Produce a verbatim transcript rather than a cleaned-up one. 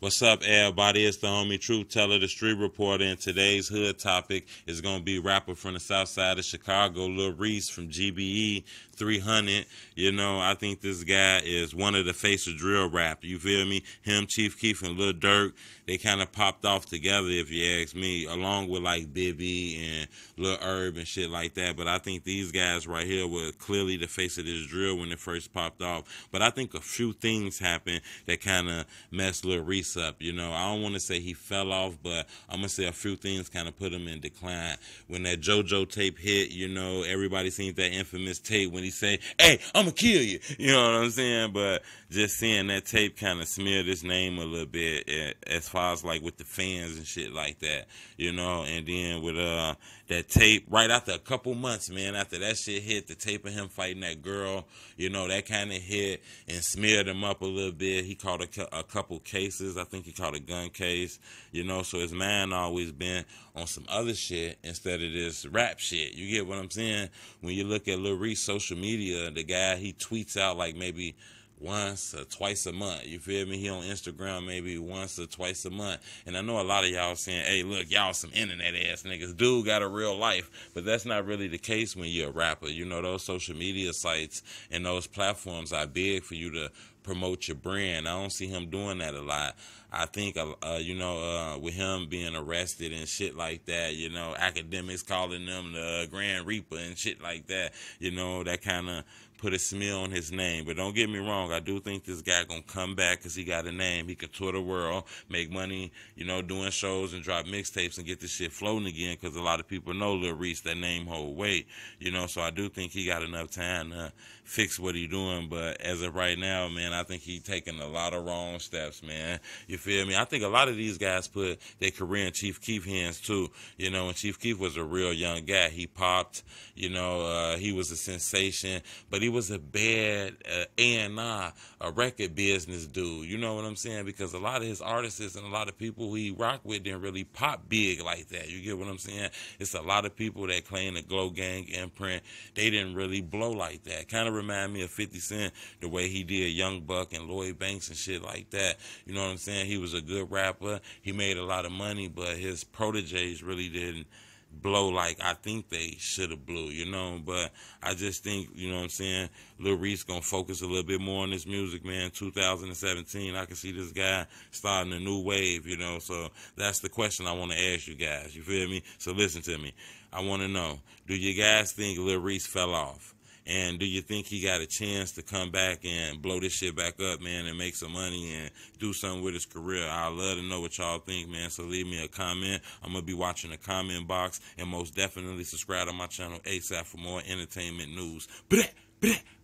What's up, everybody? It's the homie Truth Teller, the Street Reporter, and today's hood topic is going to be rapper from the south side of Chicago, Lil Reese from G B E three hundred. You know, I think this guy is one of the face of drill rap. You feel me? Him, Chief Keef, and Lil Durk, they kind of popped off together, if you ask me, along with, like, Bibby and Lil Herb and shit like that. But I think these guys right here were clearly the face of this drill when it first popped off. But I think a few things happened that kind of messed Lil Reese up. You know, I don't want to say he fell off, but I'm going to say a few things kind of put him in decline. When that JoJo tape hit, you know, everybody seen that infamous tape when he said, "Hey, I'm going to kill you." You know what I'm saying? But just seeing that tape kind of smeared his name a little bit as far as like with the fans and shit like that, you know. And then with uh that tape, right after a couple months, man, after that shit hit, the tape of him fighting that girl, you know, that kind of hit and smeared him up a little bit. He caught a, a couple cases. I think he caught a gun case, you know, so his mind always been on some other shit instead of this rap shit. You get what I'm saying? When you look at Lil Reese's social media, the guy, he tweets out like maybe once or twice a month. You feel me? He on Instagram maybe once or twice a month. And I know a lot of y'all saying, "Hey, look, y'all some internet ass niggas. Dude got a real life." But that's not really the case when you're a rapper. You know, those social media sites and those platforms are big for you to promote your brand. I don't see him doing that a lot. I think, uh, you know, uh, with him being arrested and shit like that, you know, Akademiks calling them the Grand Reaper and shit like that, you know, that kind of put a smell on his name. But don't get me wrong, I do think this guy gonna come back because he got a name. He could tour the world, make money, you know, doing shows and drop mixtapes and get this shit floating again, because a lot of people know Lil Reese, that name hold weight, you know. So I do think he got enough time to fix what he doing. But as of right now, man, I think he taking a lot of wrong steps, man. You feel me? I think a lot of these guys put their career in Chief Keef hands too, you know. And Chief Keef was a real young guy. He popped, you know, uh, he was a sensation, but he was a bad uh, A and R, a record business dude. You know what I'm saying? Because a lot of his artists and a lot of people he rock with didn't really pop big like that. You get what I'm saying? It's a lot of people that claim the Glo Gang imprint, they didn't really blow like that. Kind of remind me of fifty Cent, the way he did Young Buck and Lloyd Banks and shit like that. You know what I'm saying? He was a good rapper. He made a lot of money, but his proteges really didn't blow like I think they should have blew, you know. But I just think, you know what I'm saying, Lil Reese gonna focus a little bit more on his music, man. two thousand seventeen, I can see this guy starting a new wave, you know. So that's the question I want to ask you guys, you feel me? So listen to me. I want to know, do you guys think Lil Reese fell off? And do you think he got a chance to come back and blow this shit back up, man, and make some money and do something with his career? I'd love to know what y'all think, man, so leave me a comment. I'm going to be watching the comment box, and most definitely subscribe to my channel ASAP for more entertainment news. Blah, blah.